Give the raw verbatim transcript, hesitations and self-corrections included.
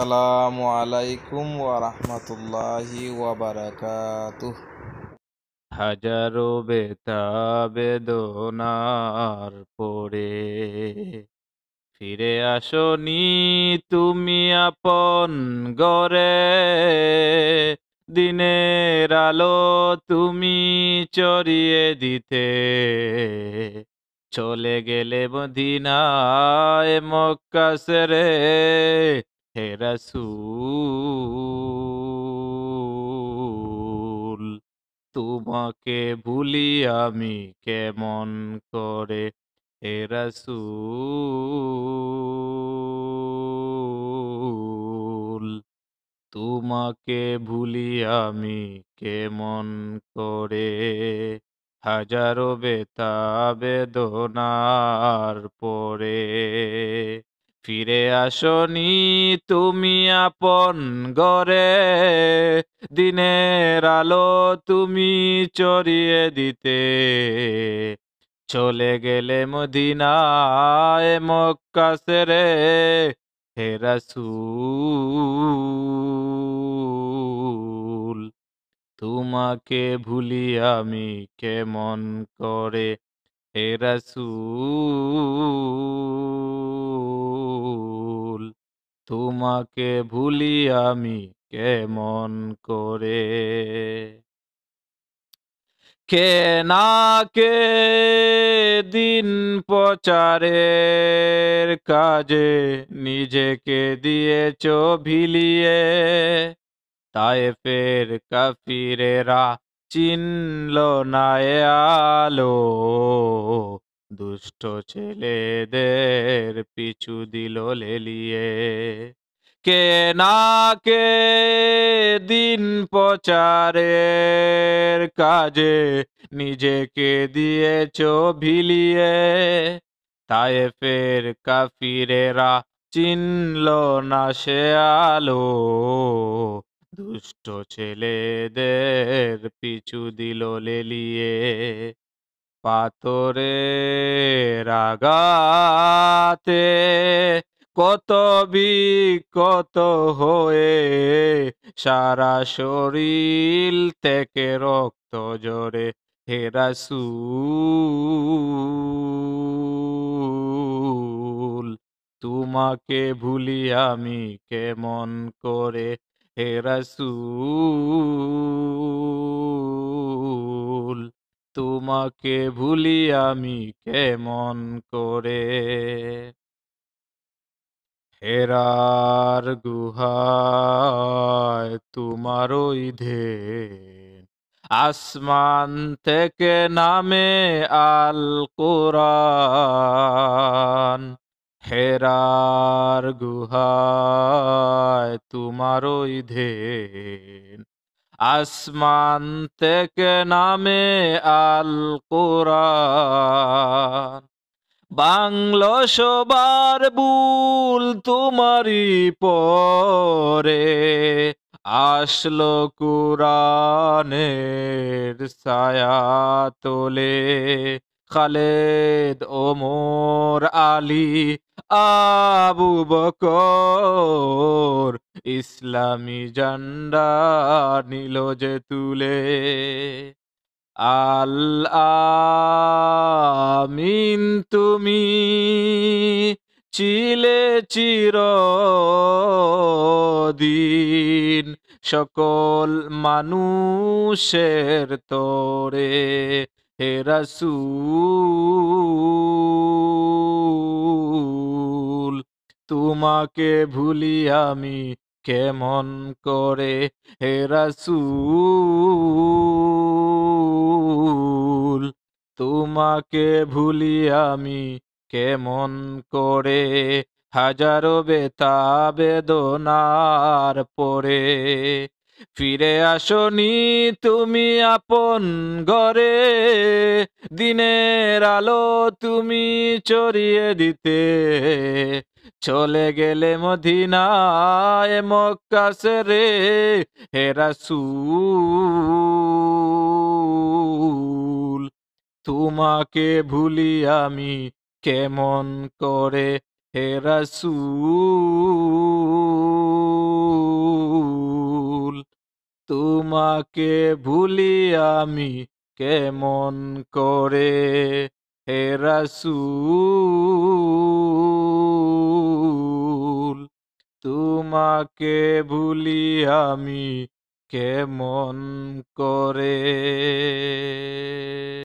আসসালামু আলাইকুম ওয়া রাহমাতুল্লাহি ওয়া বারাকাতুহু। হাজারো ব্যথা বেদনার পরে ফিরে আসনি তুমি আপন ঘরে, দিনের আলো তুমি চড়িয়ে দিতে চলে গেলে মদিনায় মক্কা ছেড়ে। হে রাসূল, তোমাকে ভুলি আমি কেমন করে। হে রাসূল, তোমাকে ভুলি আমি কেমন করে। হাজারো ব্যথা বেদনার পরে ফিরে আসনি তুমি আপন ঘরে, দিনের আলো তুমি চড়িয়ে দিতে চলে গেলে মদিনায় মক্কা ছেড়ে। হে রাসূল, তোমাকে ভুলি আমি কেমন করে। হে রাসূল, তোমাকে ভুলি আমি কেমন করে। কে না কে দিন প্রচারের কাজে নিজেকে দিয়েছ ভিলিয়ে, তায়েফের কাফিরেরা চিনল না এ আলো, দুষ্ট ছেলেদের পিছু দিল লেলিয়ে। কে না কে দিন প্রচারের কাজে নিজেকে দিয়েছ ভিলিয়ে, তায়েফের কাফিরেরা চিনল না সে আলো, দুষ্ট ছেলেদের পিছু দিল লেলিয়ে। পাথরের আঘাতে কত বিক্ষত হয়ে সারা শরীর থেকে রক্ত ঝরে। হে রাসূল, তোমাকে ভুলি আমি কেমন করে। হে রাসূল, তোমাকে ভুলি আমি কেমন করে। হেরার গুহায় তোমার ওই ধ্যান, আসমান থেকে নামে আল কোরআন। হেরার গুহায় তোমার ওই ধ্যান, আসমান থেকে নামে আল কোরআন। বাংলো সবার ভুল তোমারই পরে, আসলো কুরআনের ছায়া তোলে। খালেদ, ওমর, আলী, আবু বকর ইসলামী ঝান্ডা নিল যে তুলে। আল আমিন তুমি চিলে চিরদিন সকল মানুষের তরে। হে রাসূল, তোমাকে ভুলি আমি কেমন করে। হে রাসূল, তোমাকে ভুলি আমি কেমন করে। হাজারো ব্যথা বেদনার পরে ফিরে আসনি তুমি আপন ঘরে, দিনের আলো তুমি চড়িয়ে দিতে চলে গেলে মদিনায় মক্কা ছেড়ে। হে রাসূল, তোমাকে ভুলি আমি কেমন করে। হে রাসূল। তোমাকে ভুলি আমি কেমন করে হে রাসূল, তোমাকে ভুলি আমি কেমন করে।